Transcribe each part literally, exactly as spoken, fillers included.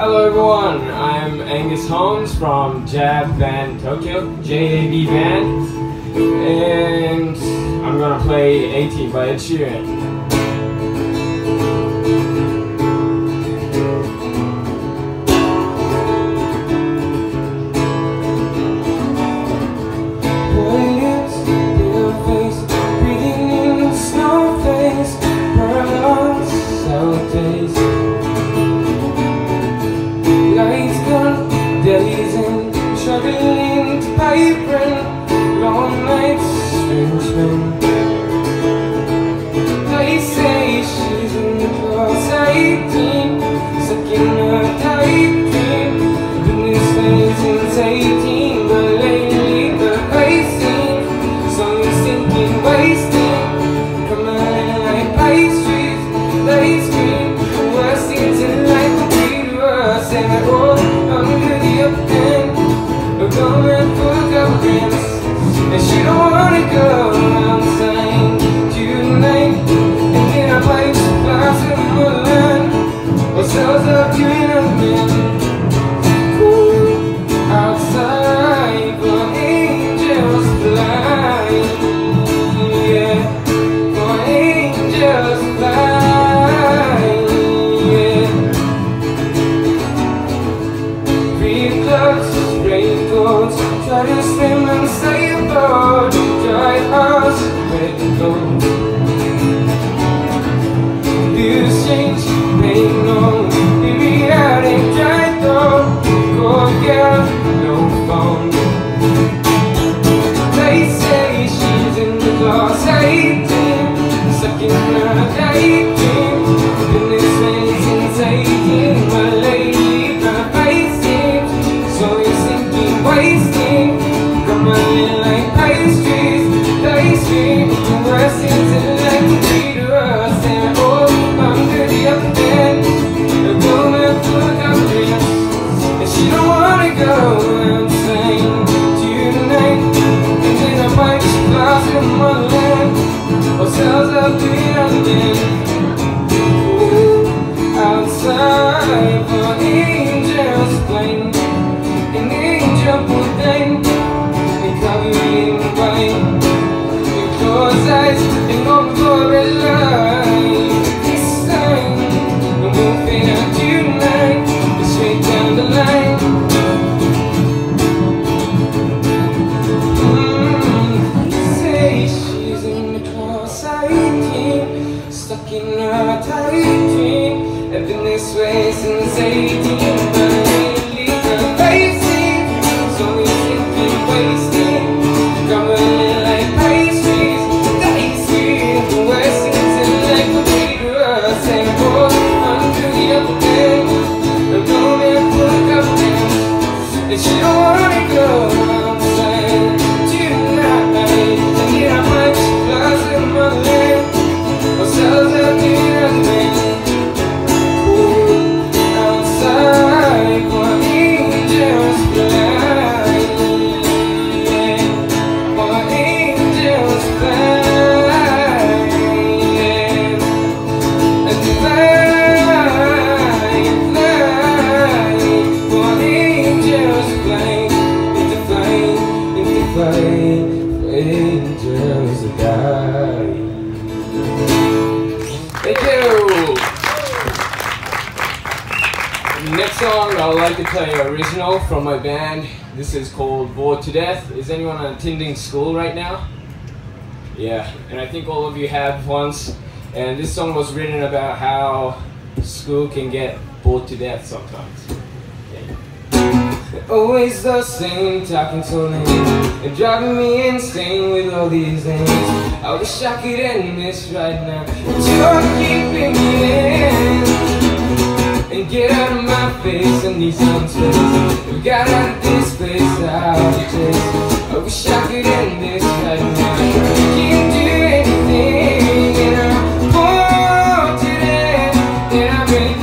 Hello everyone, I'm Angus Holmes from Jab Band Tokyo, J A B Band, and I'm gonna play eighteen by Ed Sheeran. Struggling to pay rent, long nights, spin, spin. They say she's in the class eighteen, sucking her tight dream. Been this way since eighteen, but lately the pace seems so sinking, wasting. Come on, like pastries, they scream. Worst things in life will be worse, and I all under the up. Going for governments, and she don't wanna go outside tonight. And then I play supplies in the woodland, or sells up to a man. Ooh, outside for angels fly, yeah. For angels fly, yeah. Green clouds. Try to swim and stay aboard, dry house, wet gold. Views change, make no baby out and dry though. Go girl, no phone. They say she's in the class eighteen, stuck in her daydream. Been this way since eighteen, my lady, her face seems so sinking, wasting. Running like pastries, they scream. Worst things in life will be to us, and oh, under the up end, a woman full of dreams, and she don't wanna go insane tonight. And then I might just fly to the motherland, or sells up to young again. Outside for angels playing, an angel playing. And go for a line this time. I'm moving out tonight, straight down the line. Mm-hmm. Say she's in the class eighteen, stuck in her tight dream. I've been this way since eighteen. Angels die. Thank you. Next song I'd like to play original from my band. This is called Bored to Death. Is anyone attending school right now? Yeah, and I think all of you have once. And this song was written about how school can get bored to death sometimes. Always the same, talking so lame, and driving me insane with all these names. I wish I could end this right now, but you're keeping me in. And get out of my face and these untrays. We got out of this place, I'll chase. I wish I could end this right now. I can't do anything, and I'm bored today. And I'm really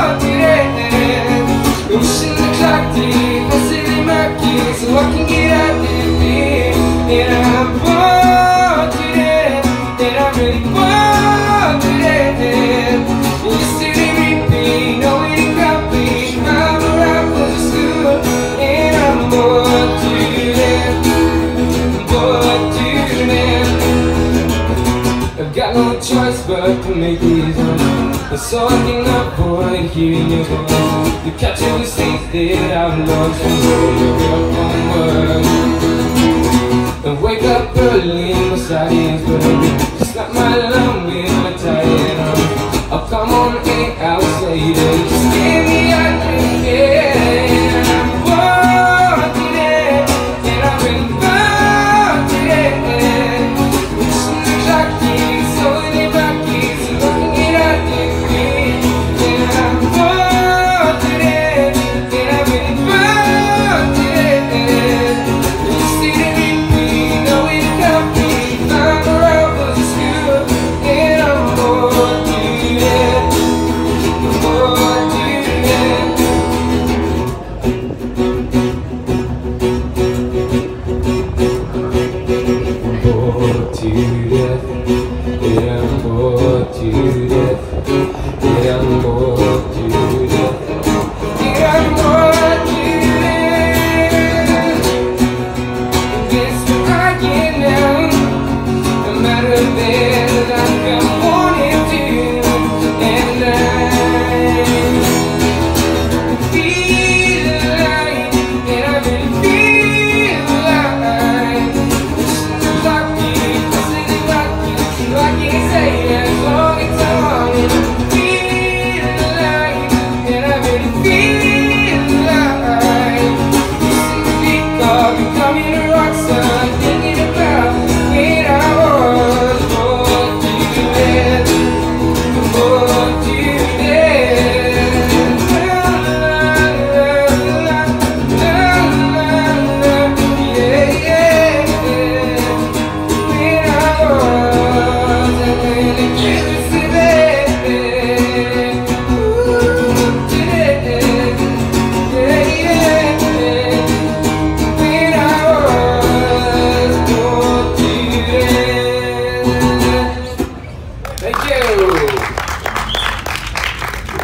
bored today. Wishing the clock did. So I can get out of here. And I'm bored to death. And I'm really bored to death. Yesterday repeat, no way to copy. I'm soaking up for hearing your voice. You capture the things that I've lost, control of your own world. And wake up early in the silence, but I'll be just like my alarm when I'm tired. I'll come on and I'll say that just give me a drink, yeah. And I'm bored to death, and I've been bored to death. Wishing the clock keeps slowly back, keeps looking at our degree. And I'm bored to death, and I've been bored to death. We sit and repeat, no it can't be. I'm around for the school, and I'm bored to death. I'm bored to death. Bored to death, yeah, I'm bored to death, yeah, I'm bored to death, yeah, I'm bored to death. This is I can now, no matter that I can want it to, and I feel like, and I've been feeling like.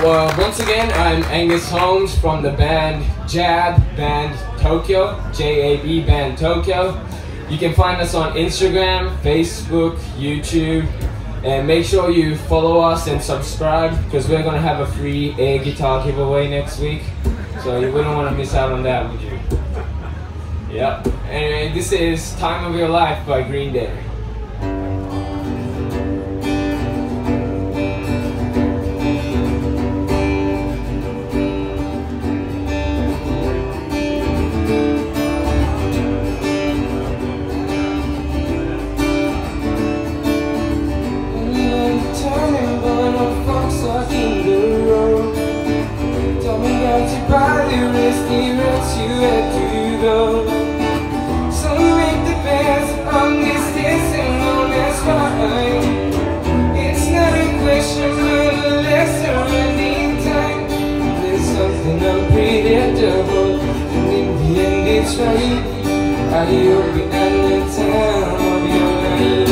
Well, once again, I'm Angus Holmes from the band Jab Band Tokyo, J A B Band Tokyo. You can find us on Instagram, Facebook, YouTube, and make sure you follow us and subscribe because we're going to have a free air guitar giveaway next week. So you wouldn't want to miss out on that, would you? Yep. Anyway, this is Time of Your Life by Green Day. I hope you end the time of your life.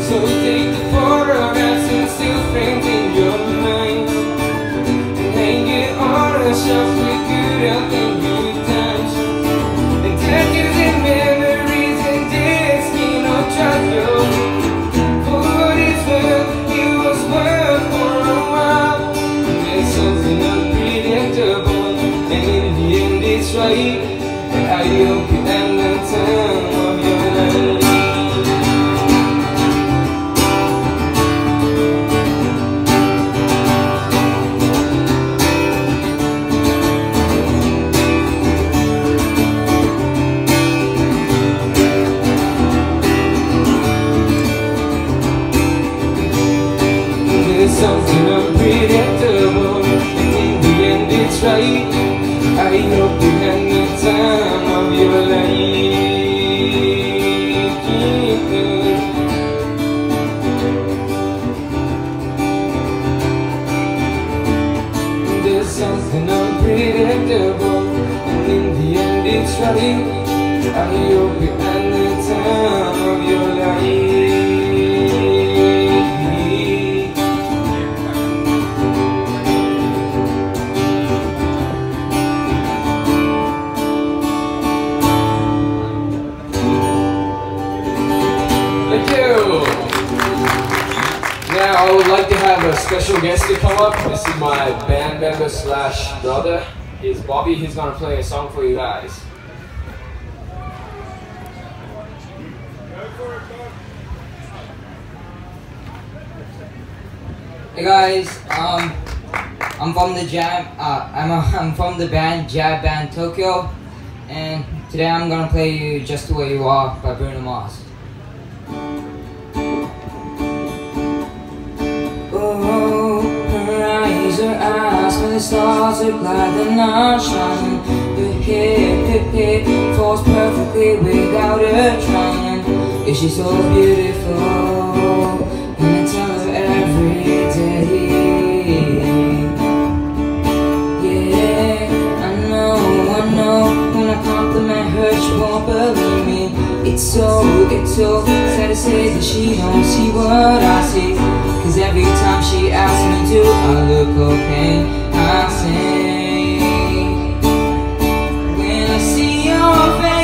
So take the photographs and still framed in your mind, and hang it on a shelf with good health and good times, and tattoos and memories and dead skin on travel. I hope you end the time of your life. There's something unpredictable, and in the end it's right. I hope you end the time of your life. There's something unpredictable, and in the end it's right. I hope you end the time of your life. Thank you. Now I would like to have a special guest to come up. This is my band member slash brother. He's Bobby. He's gonna play a song for you guys. Hey guys, um, I'm from the jam. Uh, I'm a, I'm from the band Jab Band Tokyo, and today I'm gonna play you "Just the Way You Are" by Bruno Mars. Oh, her eyes, her eyes, when the stars are glad they're not shining. The hip, the hip falls perfectly without her trying. Is she so beautiful? And I tell her every day. Yeah, I know, I know. When I compliment her, she won't believe me. It's so, it's so sad to say that she don't see what I see. Cause every time she asks me, do I look okay? I say, when I see your face.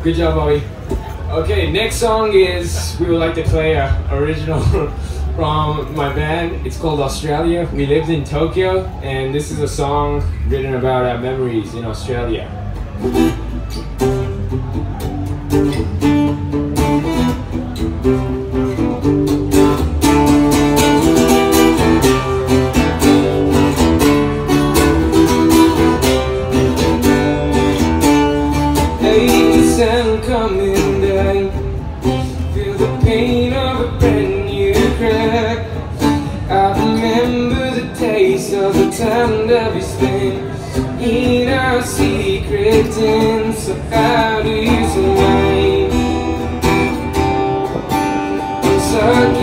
Good job, Bobby. Okay, next song is, we would like to play an original from my band. It's called Australia. We lived in Tokyo, and this is a song written about our memories in Australia. Stuck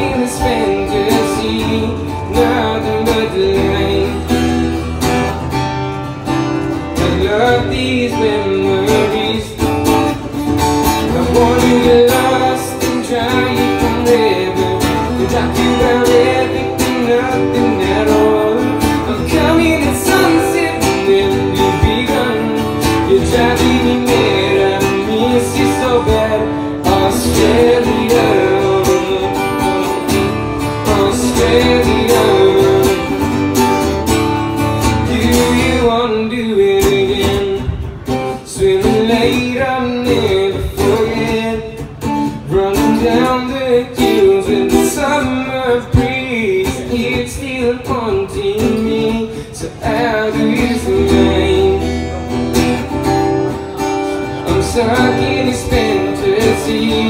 in his fantasy.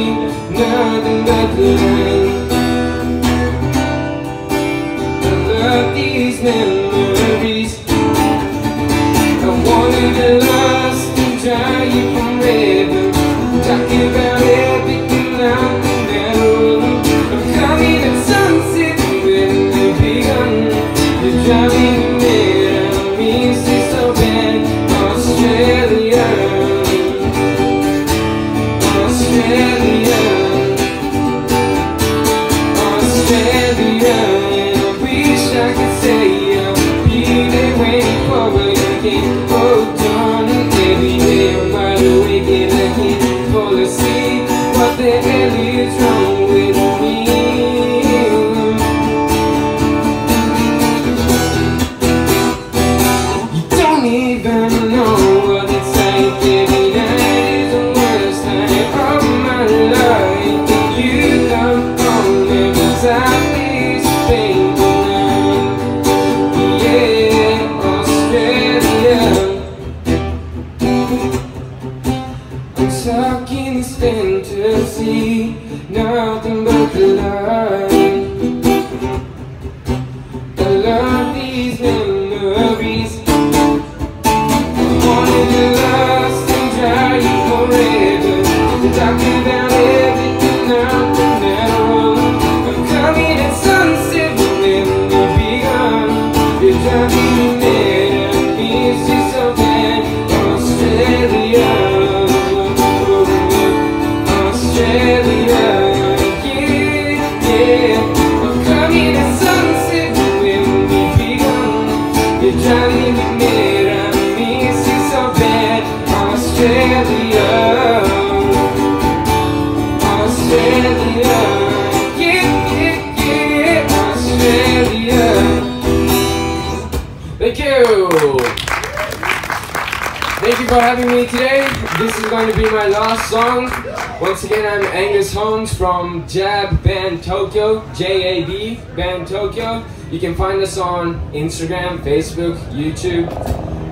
From Jab Band Tokyo, J A B Band Tokyo. You can find us on Instagram, Facebook, YouTube,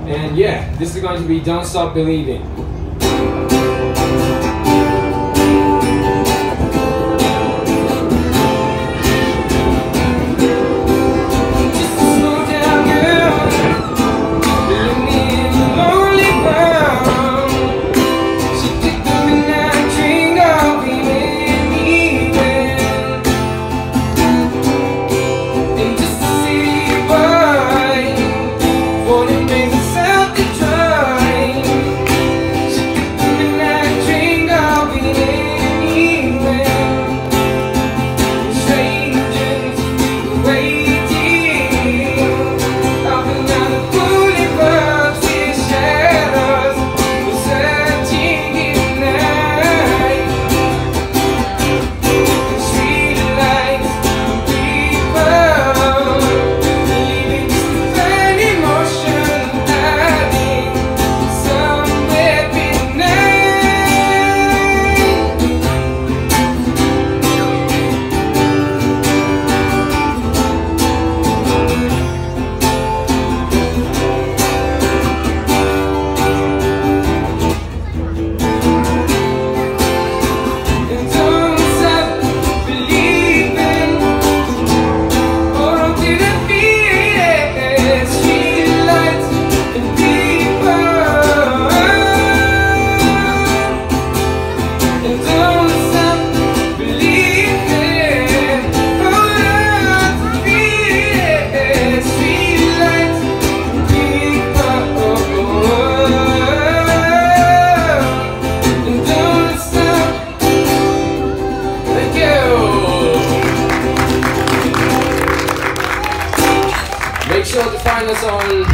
and yeah, this is going to be Don't Stop Believing. On